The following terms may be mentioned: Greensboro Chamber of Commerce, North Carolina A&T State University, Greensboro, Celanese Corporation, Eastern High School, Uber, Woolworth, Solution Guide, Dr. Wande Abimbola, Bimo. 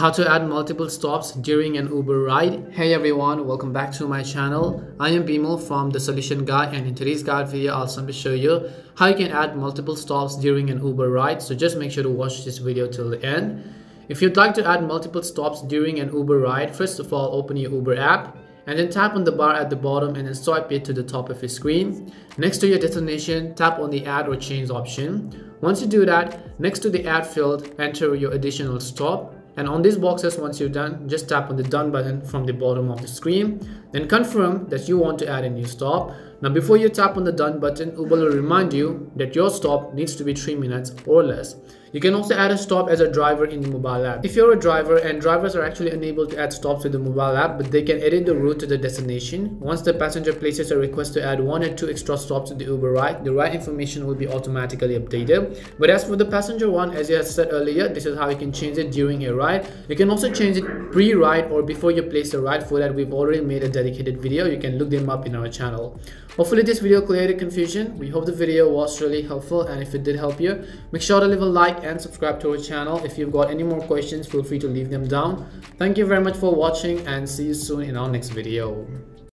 How to add multiple stops during an Uber ride. Hey everyone, welcome back to my channel. I am Bimo from the Solution Guide, and in today's guide video I'll simply show you how you can add multiple stops during an Uber ride. So just make sure to watch this video till the end. If you'd like to add multiple stops during an Uber ride, first of all open your Uber app and then tap on the bar at the bottom and then swipe it to the top of your screen. Next to your destination, tap on the add or change option. Once you do that, next to the add field enter your additional stop. And on these boxes, once you're done, just tap on the done button from the bottom of the screen. Then confirm that you want to add a new stop. Now before you tap on the done button, Uber will remind you that your stop needs to be 3 minutes or less. You can also add a stop as a driver in the mobile app. If you're a driver, and drivers are actually unable to add stops to the mobile app, but they can edit the route to the destination. Once the passenger places a request to add 1 or 2 extra stops to the Uber ride, the ride information will be automatically updated. But as for the passenger one, as I said earlier, this is how you can change it during a ride. You can also change it pre-ride or before you place the ride. For that, we've already made a dedicated video. You can look them up in our channel. Hopefully this video cleared the confusion. We hope the video was really helpful, and if it did help you, make sure to leave a like and subscribe to our channel. If you've got any more questions, feel free to leave them down. Thank you very much for watching, and see you soon in our next video.